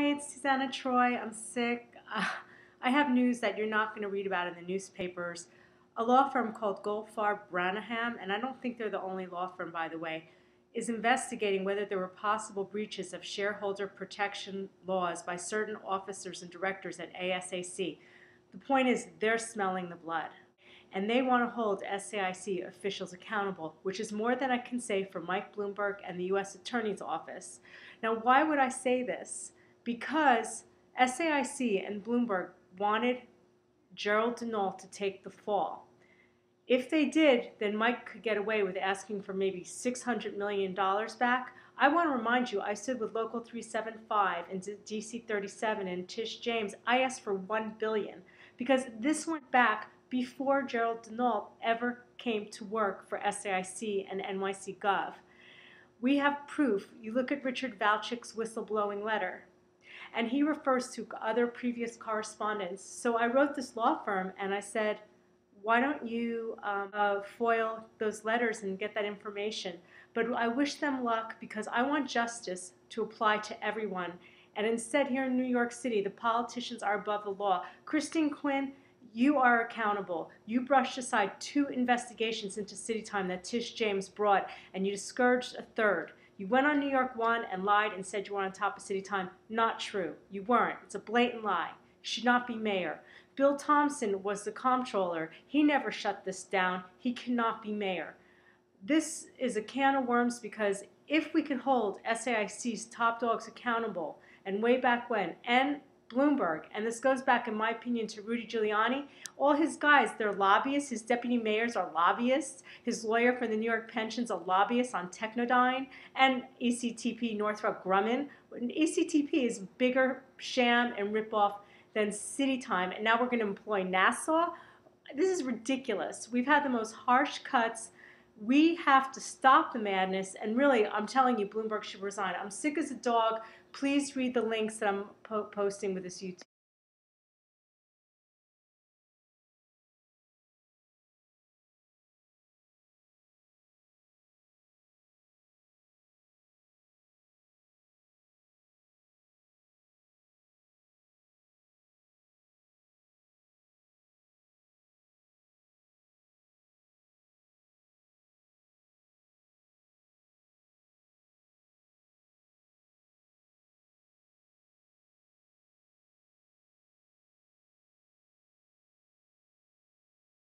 hi, it's Suzannah Troy, I'm sick. I have news that you're not going to read about in the newspapers. A law firm called Goldfarb Branham, and I don't think they're the only law firm, by the way, is investigating whether there were possible breaches of shareholder protection laws by certain officers and directors at ASAC. The point is, they're smelling the blood. And they want to hold SAIC officials accountable, which is more than I can say for Mike Bloomberg and the U.S. Attorney's Office. Now, why would I say this? Because SAIC and Bloomberg wanted Gerald Denault to take the fall. If they did, then Mike could get away with asking for maybe $600 million back. I want to remind you, I stood with Local 375 and DC37 and Tish James. I asked for $1 billion because this went back before Gerald Denault ever came to work for SAIC and NYC Gov. We have proof. You look at Richard Valchik's whistleblowing letter, and he refers to other previous correspondence. So I wrote this law firm, and I said, why don't you foil those letters and get that information? But I wish them luck because I want justice to apply to everyone. And instead, here in New York City, the politicians are above the law. Christine Quinn, you are accountable. You brushed aside 2 investigations into CityTime that Tish James brought, and you discouraged a 3rd. You went on New York One and lied and said you were on top of CityTime. Not true. You weren't. It's a blatant lie. You should not be mayor. Bill Thompson was the comptroller. He never shut this down. He cannot be mayor. This is a can of worms because if we could hold SAIC's top dogs accountable, and way back when, and Bloomberg, and this goes back, in my opinion, to Rudy Giuliani. All his guys, they're lobbyists. His deputy mayors are lobbyists. His lawyer for the New York pensions, a lobbyist on Technodyne, and ECTP, Northrop Grumman. ECTP is bigger sham and ripoff than CityTime, and now we're going to employ NASA? This is ridiculous. We've had the most harsh cuts. We have to stop the madness, and really, I'm telling you, Bloomberg should resign. I'm sick as a dog. Please read the links that I'm posting with this YouTube.